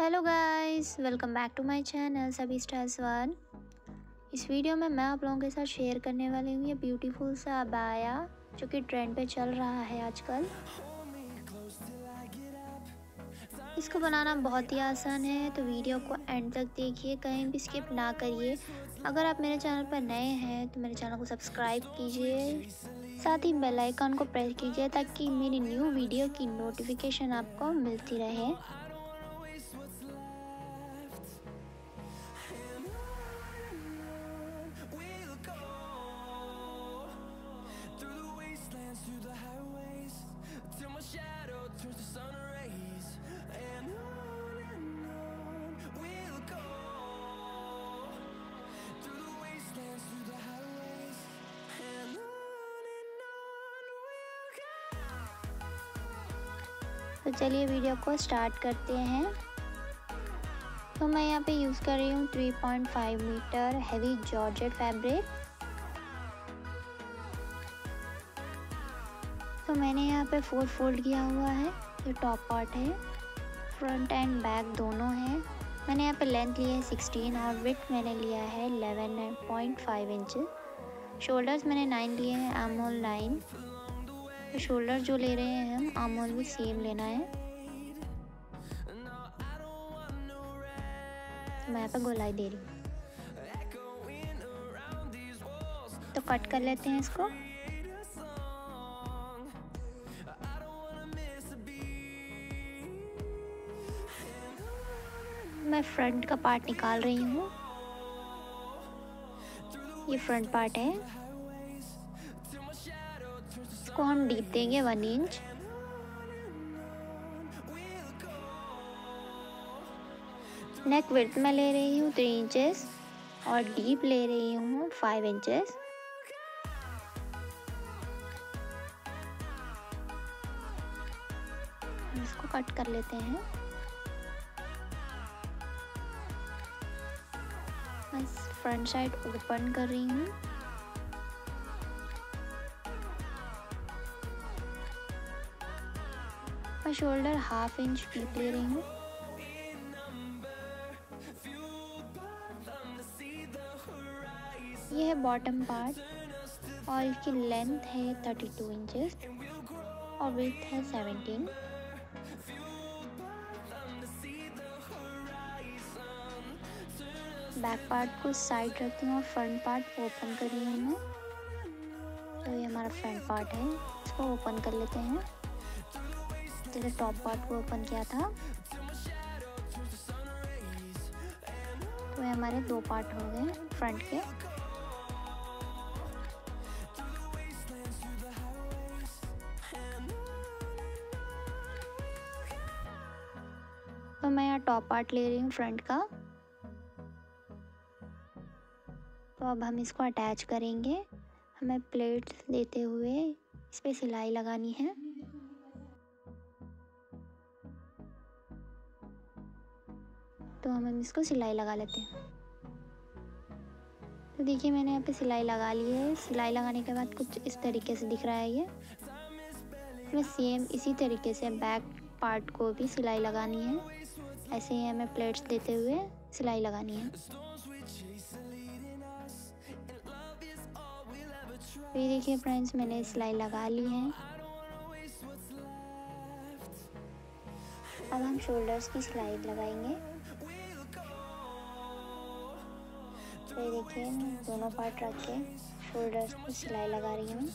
Hello guys, welcome back to my channel Sabi styles one. इस video में मैं आप लोगों के साथ शेयर करने वाली हूँ ये ब्यूटीफुल सा अबाया जो कि ट्रेंड पे चल रहा है आजकल। इसको बनाना बहुत ही आसान है, तो वीडियो को एंड तक देखिए, कहीं भी स्किप ना करिए। अगर आप मेरे चैनल पर नए हैं तो मेरे चैनल को सब्सक्राइब कीजिए, साथ ही बेल आइकन को प्रेस कीजिए ताकि मेरी न्यू वीडियो की नोटिफिकेशन आपको मिलती रहे। तो चलिए वीडियो को स्टार्ट करते हैं। तो मैं यहाँ पे यूज़ कर रही हूँ 3.5 मीटर हैवी जॉर्जेट फैब्रिक। तो मैंने यहाँ पे 4 फोल्ड किया हुआ है। ये टॉप पार्ट है, फ्रंट एंड बैक दोनों है। मैंने यहाँ पे लेंथ लिया है 16 और विड्थ मैंने लिया है 11.5 इंच। शोल्डर्स मैंने 9 लिए हैं, आर्म होल 9। तो शोल्डर जो ले रहे हैं हम, आर्म होल भी सेम लेना है। मैं यहाँ पे गोलाई दे रही हूँ, तो कट कर लेते हैं इसको। मैं फ्रंट का पार्ट निकाल रही हूँ, ये फ्रंट पार्ट है। इसको हम डीप देंगे 1 इंच। नेक विड्थ में ले रही हूँ 3 इंचेस और डीप ले रही हूँ 5 इंचेस। इसको कट कर लेते हैं। मैं फ्रंट साइड ओपन कर रही हूँ। शोल्डर 1/2 इंच डीप ले रही हूँ। यह है बॉटम पार्ट और इसकी लेंथ है 32 इंचेस और विड्थ है 17। बैक पार्ट को साइड रखती हूँ और फ्रंट पार्ट ओपन कर रही हूँ। तो ये हमारा फ्रंट पार्ट है, इसको ओपन कर लेते हैं। तो टॉप पार्ट को ओपन किया था, तो ये हमारे 2 पार्ट हो गए फ्रंट के। तो मैं यहाँ टॉप पार्ट ले रही हूँ फ्रंट का। तो अब हम इसको अटैच करेंगे। हमें प्लेट लेते हुए इस पे सिलाई लगानी है। तो हम इसको सिलाई लगा लेते हैं। तो देखिए मैंने यहाँ पे सिलाई लगा ली है। सिलाई लगाने के बाद कुछ इस तरीके से दिख रहा है ये। मैं सेम इसी तरीके से बैक पार्ट को भी सिलाई लगानी है। ऐसे ही हमें प्लेट्स देते हुए सिलाई लगानी है। तो ये देखिए फ्रेंड्स, मैंने सिलाई लगा ली है। अब हम शोल्डर्स की सिलाई लगाएंगे। तो ये देखिए दोनों पार्ट रख के शोल्डर्स पर सिलाई लगा रही हूँ।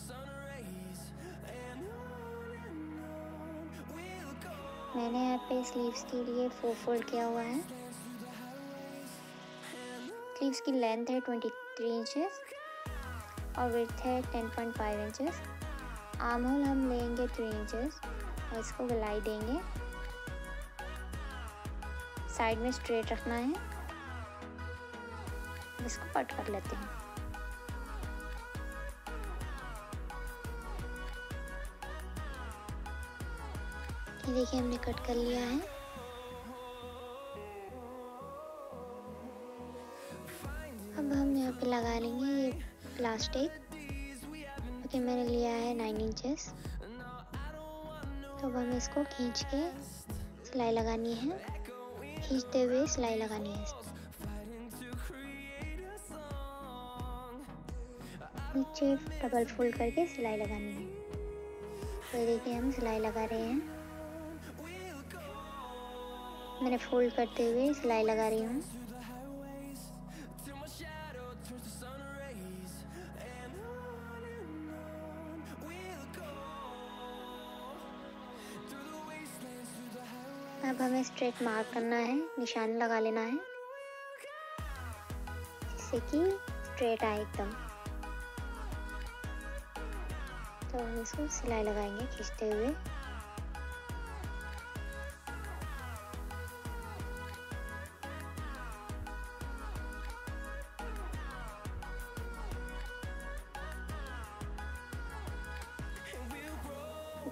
मैंने यहाँ पे स्लीव्स के लिए 4 फोल्ड किया हुआ है। स्लीव्स की लेंथ है 23 इंचेस और विड्थ है 10.5 इंचेस। आर्म होल हम लेंगे 3 इंचेस और इसको गलाई देंगे। साइड में स्ट्रेट रखना है। इसको कट कर लेते हैं। ये देखिए हमने कट कर लिया है। अब हम यहाँ पे लगा लेंगे ये प्लास्टिक, क्योंकि मैंने लिया है 9 इंचेस। तो अब हमें इसको खींच के सिलाई लगानी है। खींचते हुए सिलाई लगानी है। नीचे डबल फोल्ड करके सिलाई लगानी है। तो देखिए हम सिलाई लगा रहे हैं, मैंने फोल्ड करते हुए सिलाई लगा रही हूँ। अब हमें स्ट्रेट मार्क करना है, निशान लगा लेना है जिससे कि स्ट्रेट आए एकदम। तो हम इसको सिलाई लगाएंगे खींचते हुए।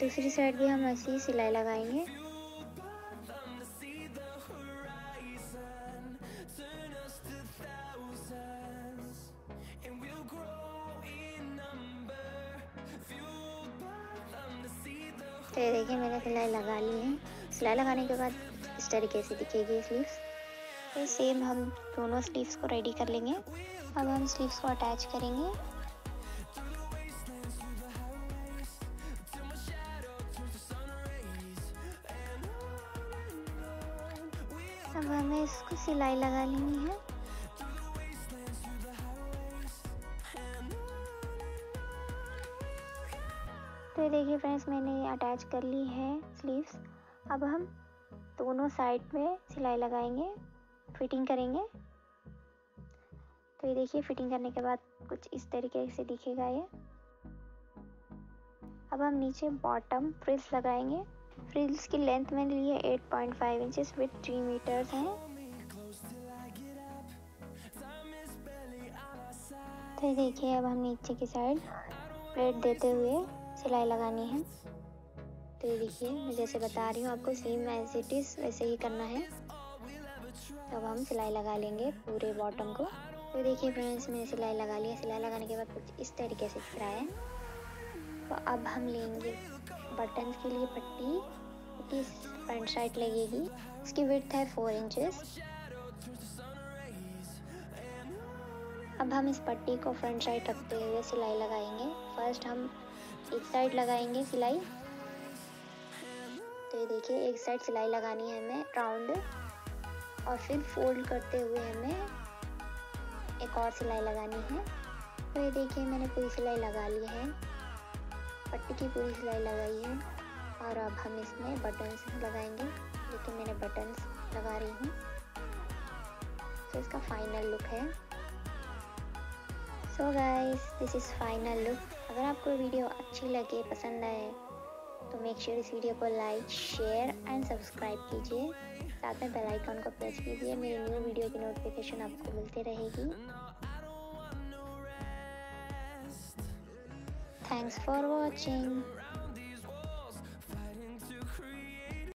दूसरी साइड भी हम ऐसी ही सिलाई लगाएंगे। तो ये देखिए मैंने सिलाई लगा ली है। सिलाई लगाने के बाद इस तरीके से दिखेगी स्लीव्स। तो सेम हम दोनों स्लीव्स को रेडी कर लेंगे। अब हम स्लीव्स को अटैच करेंगे। अब हमें इसको सिलाई लगा लेनी है। तो देखिए फ्रेंड्स मैंने अटैच कर ली है स्लीव्स। अब हम दोनों साइड में सिलाई लगाएंगे, फिटिंग करेंगे। तो ये देखिए फिटिंग करने के बाद कुछ इस तरीके से दिखेगा ये। अब हम नीचे बॉटम फ्रिल्स लगाएंगे। फ्रिल्स की लेंथ मैंने ली है 8.5 इंचेस विथ 3 मीटर्स हैं। तो ये देखिए अब हम नीचे की साइड प्लेट देते हुए सिलाई लगानी है। तो ये देखिए मैं जैसे बता रही हूँ आपको सेम एज इट इज वैसे ही करना है। अब हम सिलाई लगा लेंगे पूरे बॉटम को। तो देखिए फ्रेंड्स मैंने सिलाई लगा ली है। सिलाई लगाने के बाद कुछ इस तरीके से दिख रहा है। तो अब हम लेंगे बटन के लिए पट्टी। पट्टी फ्रंट साइड लगेगी। इसकी विड्थ है 4 इंचेस। अब हम इस पट्टी को फ्रंट साइड रखते हुए सिलाई लगाएंगे। फर्स्ट हम एक साइड लगाएंगे सिलाई। तो ये देखिए एक साइड सिलाई लगानी है हमें राउंड, और फिर फोल्ड करते हुए हमें एक और सिलाई लगानी है। तो ये देखिए मैंने पूरी सिलाई लगा ली है, पट्टी की पूरी सिलाई लगाई है। और अब हम इसमें बटन्स लगाएंगे, लेकिन मैंने बटन्स लगा रही हूँ। तो इसका फाइनल लुक है। So guys this is final look. अगर आपको वीडियो अच्छी लगे, पसंद आए, तो मेक श्योर इस वीडियो को लाइक, शेयर एंड सब्सक्राइब कीजिए। साथ में बेल आइकॉन को प्रेस कीजिए, मेरी न्यू वीडियो की नोटिफिकेशन आपको मिलती रहेगी। Thanks for watching.